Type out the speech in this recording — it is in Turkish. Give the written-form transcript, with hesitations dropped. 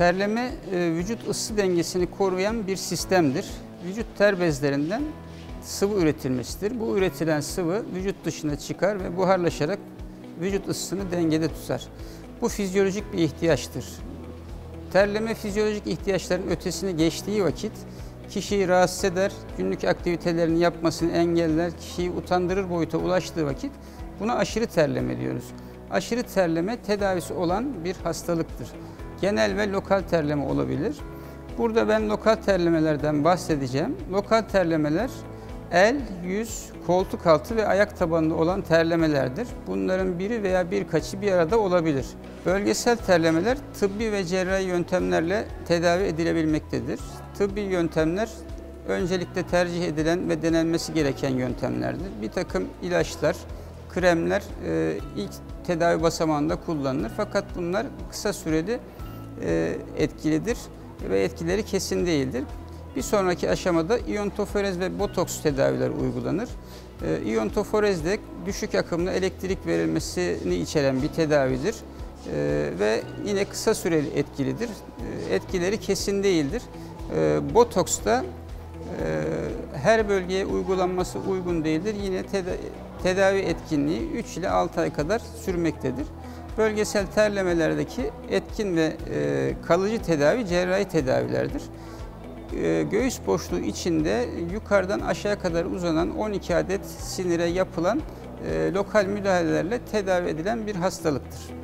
Terleme vücut ısı dengesini koruyan bir sistemdir. Vücut ter bezlerinden sıvı üretilmesidir. Bu üretilen sıvı vücut dışına çıkar ve buharlaşarak vücut ısısını dengede tutar. Bu fizyolojik bir ihtiyaçtır. Terleme fizyolojik ihtiyaçların ötesine geçtiği vakit kişiyi rahatsız eder, günlük aktivitelerini yapmasını engeller, kişiyi utandırır boyuta ulaştığı vakit buna aşırı terleme diyoruz. Aşırı terleme tedavisi olan bir hastalıktır. Genel ve lokal terleme olabilir. Burada ben lokal terlemelerden bahsedeceğim. Lokal terlemeler el, yüz, koltuk altı ve ayak tabanında olan terlemelerdir. Bunların biri veya birkaçı bir arada olabilir. Bölgesel terlemeler tıbbi ve cerrahi yöntemlerle tedavi edilebilmektedir. Tıbbi yöntemler öncelikle tercih edilen ve denenmesi gereken yöntemlerdir. Bir takım ilaçlar, kremler ilk tedavi basamağında kullanılır. Fakat bunlar kısa sürede etkilidir ve etkileri kesin değildir. Bir sonraki aşamada iyontoforez ve botoks tedavileri uygulanır. İyontoforez de düşük akımlı elektrik verilmesini içeren bir tedavidir ve yine kısa süreli etkilidir. Etkileri kesin değildir. Botoks da her bölgeye uygulanması uygun değildir. Yine tedavi etkinliği 3 ile 6 ay kadar sürmektedir. Bölgesel terlemelerdeki etkin ve kalıcı tedavi cerrahi tedavilerdir. Göğüs boşluğu içinde yukarıdan aşağı kadar uzanan 12 adet sinire yapılan lokal müdahalelerle tedavi edilen bir hastalıktır.